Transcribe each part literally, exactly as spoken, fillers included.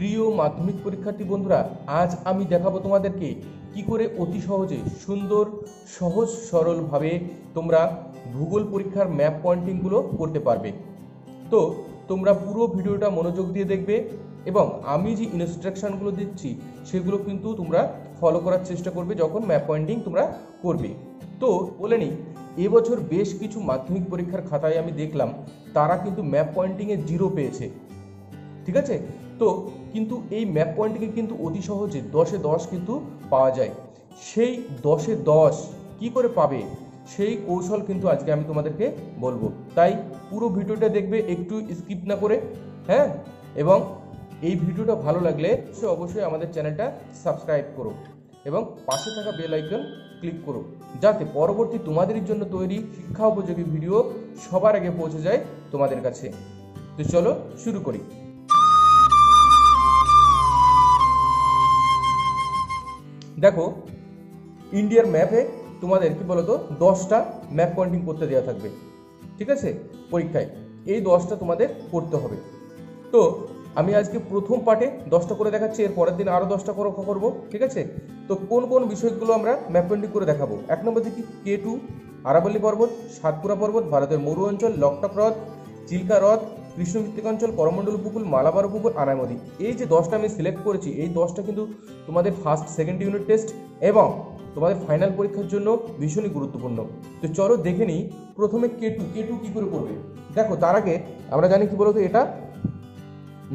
প্রিয় মাধ্যমিক পরীক্ষার্থী বন্ধুরা, আজ আমি দেখাবো তোমাদেরকে কি করে অতি সহজে সুন্দর সহজ সরলভাবে তোমরা ভূগোল পরীক্ষার ম্যাপ পয়েন্টিংগুলো করতে পারবে। তো তোমরা পুরো ভিডিওটা মনোযোগ দিয়ে দেখবে এবং আমি যে ইনস্ট্রাকশানগুলো দিচ্ছি সেগুলো কিন্তু তোমরা ফলো করার চেষ্টা করবে যখন ম্যাপ পয়েন্টিং তোমরা করবে। তো বলে নিই, এবছর বেশ কিছু মাধ্যমিক পরীক্ষার খাতায় আমি দেখলাম তারা কিন্তু ম্যাপ পয়েন্টিংয়ে জিরো পেয়েছে, ঠিক আছে। তো কিন্তু এই ম্যাপ পয়েন্টিংয়ে কিন্তু অতি সহজে দশে দশ কিন্তু পাওয়া যায়। সেই দশে দশ কী করে পাবে সেই কৌশল কিন্তু আজকে আমি তোমাদেরকে বলবো। তাই পুরো ভিডিওটা দেখবে, একটু স্কিপ না করে, হ্যাঁ। এবং এই ভিডিওটা ভালো লাগলে অবশ্যই আমাদের চ্যানেলটা সাবস্ক্রাইব করো এবং পাশে থাকা বেল আইকন ক্লিক করো, যাতে পরবর্তী তোমাদের জন্য তৈরি শিক্ষা উপযোগী ভিডিও সবার আগে পৌঁছে যায় তোমাদের কাছে। তো চলো শুরু করি। দেখো, ইন্ডিয়ার ম্যাপে তোমাদের কি বলতো দশটা ম্যাপ পয়েন্টিং করতে দেওয়া থাকবে, ঠিক আছে। পরীক্ষায় এই দশটা তোমাদের করতে হবে। তো আমি আজকে প্রথম পার্টে দশটা করে দেখাচ্ছি, এর পরের দিন আরও দশটা করে করবো, ঠিক আছে। তো কোন কোন বিষয়গুলো আমরা ম্যাপ পয়েন্টিং করে দেখাবো। এক নম্বর দেখি কে টু, আরাবল্লী পর্বত, সাতপুরা পর্বত, ভারতের মরু অঞ্চল, লকটক হ্রদ, চিল্কা হ্রদ, কৃষ্ণভিত্তিক অঞ্চল, করমণ্ডল উপকূল, মালাবার উপকূল, আনাই নদী। এই যে দশটা আমি সিলেক্ট করেছি, এই দশটা কিন্তু তোমাদের ফার্স্ট সেকেন্ড ইউনিট টেস্ট এবং তোমাদের ফাইনাল পরীক্ষার জন্য ভীষণই গুরুত্বপূর্ণ। তো চলো দেখে নিই প্রথমে কে টু। কে টু কী করে করবে? দেখো, তার আগে আমরা জানি কি বলতো এটা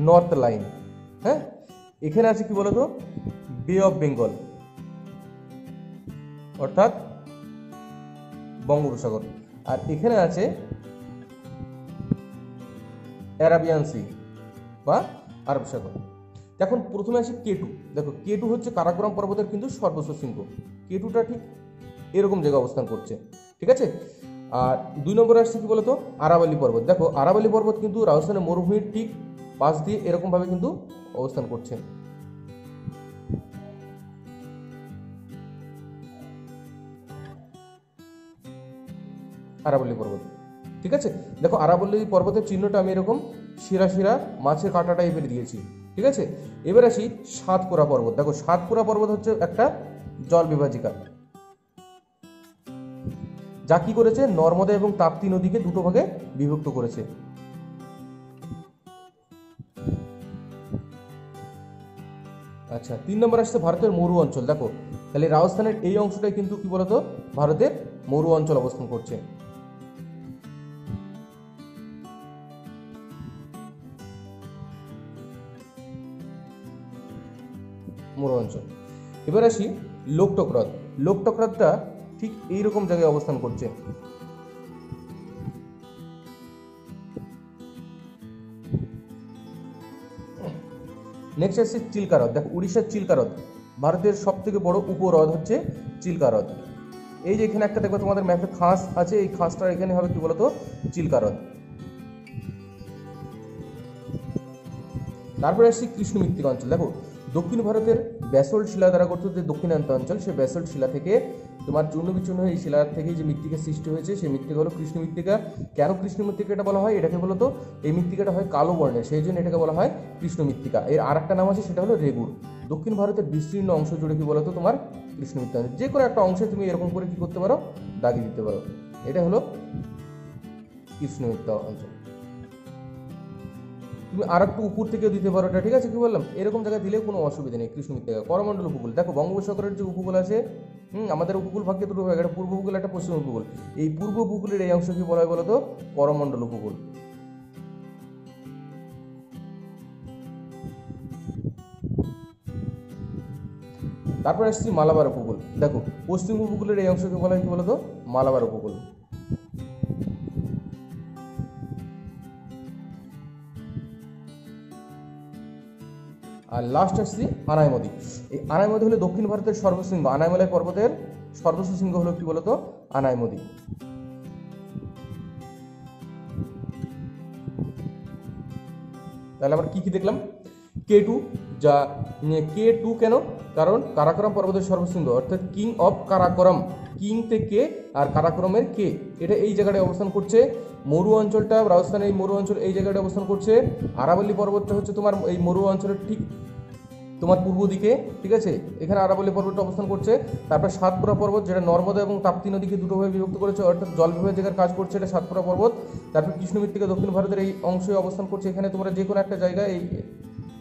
নর্থ লাইন, হ্যাঁ। এখানে আছে কি বলতো বে অফ বেঙ্গল অর্থাৎ বঙ্গোপসাগর, আর এখানে আছে অ্যারাবিয়ান সি বা আরব সাগর। এখন প্রথমে আসি কে টু। দেখো, কে টু হচ্ছে কারাকোরাম পর্বতের কিন্তু সর্বোচ্চ শৃঙ্গ। কে টুটা ঠিক এরকম জায়গায় অবস্থান করছে, ঠিক আছে। আর দুই নম্বরে আসছে কি বলতো আরাবল্লী পর্বত। দেখো, আরাবল্লী পর্বত কিন্তু রাজস্থানের মরুভূমির ঠিক পাশ দিয়ে এরকমভাবে কিন্তু অবস্থান করছে। আরাবল্লী পর্বত, ঠিক আছে। দেখো, আরাবল্লী পর্বতের চিহ্নটা আমি এরকম শিরা শিরা মাছের কাঁটা টাইপের দিয়েছি, ঠিক আছে। এবার আসি সাতপুরা পর্বত। দেখো, সাতপুরা পর্বত হচ্ছে একটা জল বিভাজিকা, যা কি করেছে নর্মদা এবং তাপ্তি নদীকে দুটো ভাগে বিভক্ত করেছে। আচ্ছা, তিন নম্বর আসছে ভারতের মরু অঞ্চল। দেখো, তাহলে রাজস্থানের এই অংশটাই কিন্তু কি বলতো ভারতের মরু অঞ্চল অবস্থান করছে। মরু অঞ্চল। এবার আসি লোকটক হ্রদ। লোকটক হ্রদটা ঠিক এইরকম জায়গায় অবস্থান করছে। নেক্সট আসছে চিল্কা হ্রদ। দেখো, উড়িষ্যার চিল্কা হ্রদ, ভারতের সব থেকে বড় উপহ্রদ হচ্ছে চিল্কা হ্রদ। এই যে এখানে একটা দেখো তোমাদের ম্যাপে খাস আছে, এই খাসটার এখানে হবে কি বলতো চিল্কা হ্রদ। তারপরে আসছি কৃষ্ণ মৃত্তিকা অঞ্চল। দেখো, দক্ষিণ ভারতের ব্যাসল্ট শিলা দ্বারা গঠিত যে দক্ষিণান্ত অঞ্চল, সেই ব্যাসল্ট শিলা থেকে তোমার চূর্ণ বিচূর্ণ হয়ে এই শিলা থেকে যে মৃত্তিকা সৃষ্টি হয়েছে সেই মৃত্তিকা হলো কৃষ্ণ মৃত্তিকা। কেন কৃষ্ণ মৃত্তিকা এটা বলা হয়? এটাকে বলো তো এই মৃত্তিকাটা হয় কালো বর্ণের, সেই জন্য এটাকে বলা হয় কৃষ্ণ মৃত্তিকা। এর আর একটা নাম আছে, সেটা হলো রেগুর। দক্ষিণ ভারতের বিস্তীর্ণ অংশ জুড়ে কি বলো তো তোমার কৃষ্ণ মৃত্তিকা। যে কোনো একটা অংশে তুমি এরকম করে কী করতে পারো, দাগি দিতে পারো। এটা হলো কৃষ্ণ মৃত্তিকা অঞ্চল। তুমি আর একটু উপর থেকেও দিতে পারো এটা, ঠিক আছে। কি বললাম, এরকম জায়গায় দিলেও কোনো অসুবিধা নেই। কৃষ্ণ মৃত্তিকা। করমণ্ডল উপকূল। দেখো, বঙ্গোপসাগরের যে উপকূল আছে, হুম, আমাদের উপকূল ভাগকে দুটো ভাগ, একটা পূর্ব উপকূল একটা পশ্চিম উপকূল। এই পূর্ব উপকূলের এই অংশকে বলা হয় বলতো করমণ্ডল উপকূল। তারপরে আসছি মালাবার উপকূল। দেখো, পশ্চিম উপকূলের এই অংশকে বলা হয় কি বলতো মালাবার উপকূল। আর লাস্ট আসছি আনাই নদী। এই আনাই নদী হলো দক্ষিণ ভারতের সর্বশৃঙ্গ। আনাইমালাই পর্বতের সর্বোচ্চ শৃঙ্গ হলো কি বলতো আনাই নদী। তাহলে আমরা কি কি দেখলাম? কে টু, যা কে টু কেন? কারণ কারাকোরাম পর্বতের সর্বশৃঙ্গ অর্থাৎ কিং অফ কারাকোরাম। কিং তে কে আর কারাকোরামের কে, এটা এই জায়গাটায় অবস্থান করছে। মরু অঞ্চলটা রাজস্থানের এই মরু অঞ্চল এই জায়গাটা অবস্থান করছে। আরাবল্লী পর্বতটা হচ্ছে তোমার এই মরু অঞ্চলের ঠিক তোমার পূর্ব দিকে, ঠিক আছে, এখানে আরাবল্লী পর্বতটা অবস্থান করছে। তারপর সাতপুরা পর্বত যেটা নর্মদা এবং তাপ্তি নদীকে দুটোভাবে বিভক্ত করেছে, অর্থাৎ জল বিভাগের জায়গার কাজ করছে, এটা সাতপুরা পর্বত। তারপর কৃষ্ণমৃত্তিকা দক্ষিণ ভারতের এই অংশে অবস্থান করছে। এখানে তোমরা যে কোনো একটা জায়গায় এই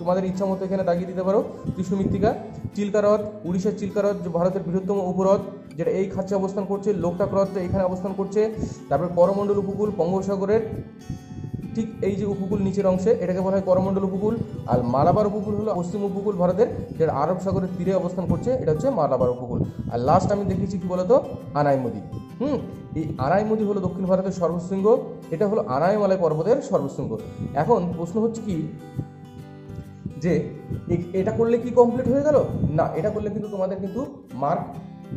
তোমাদের ইচ্ছা মতো এখানে দাগিয়ে দিতে পারো কৃষ্ণমৃত্তিকা। চিল্কা হ্রদ, উড়িষ্যার চিল্কা হ্রদ যে ভারতের বৃহত্তম উপহ্রদ, যেটা এই খাতে অবস্থান করছে। লোকটাক হ্রদটা এখানে অবস্থান করছে। তারপর করমণ্ডল উপকূল বঙ্গোপসাগরের ঠিক এই যে উপকূল নিচের অংশে, এটাকে বলা হয় করমণ্ডল উপকূল। আর মালাবার উপকূল হলো পশ্চিম উপকূল ভারতের, যেটা আরব সাগরের তীরে অবস্থান করছে, এটা হচ্ছে মালাবার উপকূল। আর লাস্ট আমি দেখেছি কি বলতো আনাইমুদি। হুম এই আনাইমুদি হলো দক্ষিণ ভারতের সর্বশৃঙ্গ, এটা হলো আনাইমালাই পর্বতের সর্বশৃঙ্গ। এখন প্রশ্ন হচ্ছে কি যে এটা করলে কি কমপ্লিট হয়ে গেল? না, এটা করলে কিন্তু তোমাদের কিন্তু মার্ক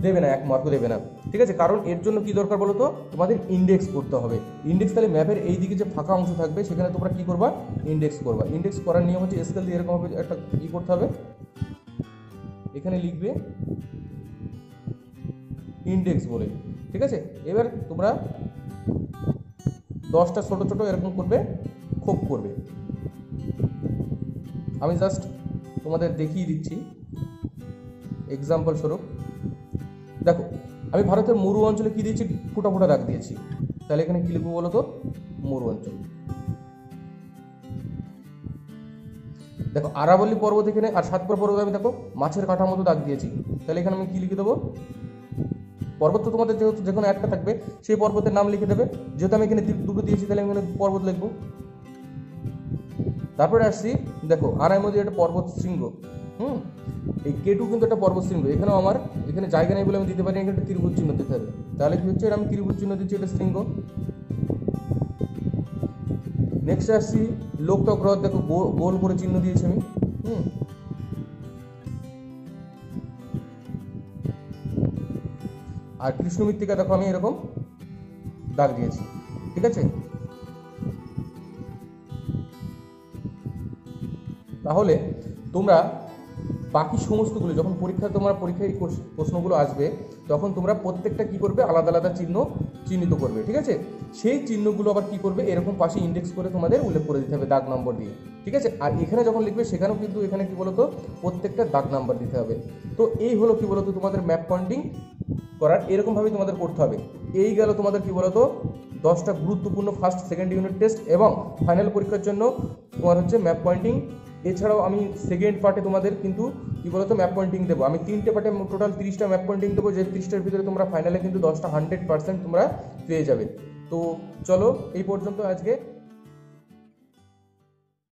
দেবে না, এক মার্কও দেবে না, ঠিক আছে। কারণ এর জন্য কি দরকার বলো তো, তোমাদের ইন্ডেক্স করতে হবে। ইন্ডেক্স তাহলে ম্যাপের এই দিকে যে ফাঁকা অংশ থাকবে সেখানে তোমরা কি করবা, ইন্ডেক্স করবা। ইন্ডেক্স করার নিয়ম হচ্ছে স্কেল দিয়ে এরকম ভাবে একটা ই করতে হবে, এখানে লিখবে ইন্ডেক্স বলে, ঠিক আছে। এবার তোমরা দশটা ছোটো ছোটো এরকম করবে, খোপ করবে। আমি জাস্ট তোমাদের দেখিয়ে দিচ্ছি এক্সাম্পল স্বরূপ। দেখো আমি ভারতের মরু অঞ্চলে কি দিয়েছি, ফুটা ফুটা দাগ দিয়েছি, তাহলে এখানে কি লিখবো বলো তো, মরু অঞ্চল। দেখো আরাবল্লী পর্বত এখানে, আর সাতপুরা পর্বত আমি দেখো মাছের কাঠার মতো দাগ দিয়েছি, তাহলে এখানে আমি কি লিখে দেবো, পর্বত তো তোমাদের যেহেতু যে কোনো একটা থাকবে সেই পর্বতের নাম লিখে দেবে। যেহেতু আমি এখানে দুটো দিয়েছি তাহলে আমি এখানে পর্বত লিখবো। তারপরে আসছি দেখো আনাইমুদি একটা পর্বত শৃঙ্গ, হুম এই কেটু কিন্তু একটা পর্বত শৃঙ্গ। এখানেও আমার এখানে জায়গা নেই বলে আমি দিতে পারি, এখানে একটা ত্রিভুজ চিহ্ন দিতে হবে, তাহলে কি হচ্ছে, এটা আমি ত্রিভুজ চিহ্ন দিচ্ছি, এটা শৃঙ্গ। নেক্সট আসছি লোকটাক হ্রদ, দেখো গোল করে চিহ্ন দিয়েছি আমি। হুম আর কৃষ্ণমৃত্তিকা দেখো আমি এরকম দাগ দিয়েছি, ঠিক আছে। তাহলে তোমরা বাকি সমস্তগুলো যখন পরীক্ষা তোমার পরীক্ষায় প্রশ্নগুলো আসবে তখন তোমরা প্রত্যেকটা কি করবে, আলাদা আলাদা চিহ্ন চিহ্নিত করবে, ঠিক আছে। সেই চিহ্নগুলো আবার কি করবে, এরকম পাশে ইন্ডেক্স করে তোমাদের উল্লেখ করে দিতে হবে দাগ নম্বর দিয়ে, ঠিক আছে। আর এখানে যখন লিখবে সেখানেও কিন্তু এখানে কি বলতো প্রত্যেকটা দাগ নাম্বার দিতে হবে। তো এই হলো কি বলতো তোমাদের ম্যাপ পয়েন্টিং করার, এরকমভাবেই তোমাদের করতে হবে। এই গেল তোমাদের কি বলতো দশটা গুরুত্বপূর্ণ ফার্স্ট সেকেন্ড ইউনিট টেস্ট এবং ফাইনাল পরীক্ষার জন্য তোমার হচ্ছে ম্যাপ পয়েন্টিং। এছাড়াও আমি সেকেন্ড পার্টে তোমাদের কিন্তু কী বলতো ম্যাপ পয়েন্টিং দেবো। আমি তিনটে পার্টে টোটাল তিরিশটা ম্যাপ পয়েন্টিং দেবো, যে তিরিশটার ভিতরে তোমরা ফাইনালে কিন্তু দশটা হান্ড্রেড পার্সেন্ট তোমরা পেয়ে যাবে। তো চলো এই পর্যন্ত আজকে।